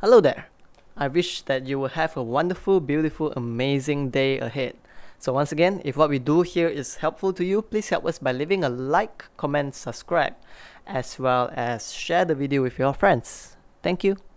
Hello there! I wish that you will have a wonderful, beautiful, amazing day ahead. So once again, if what we do here is helpful to you, please help us by leaving a like, comment, subscribe, as well as share the video with your friends. Thank you!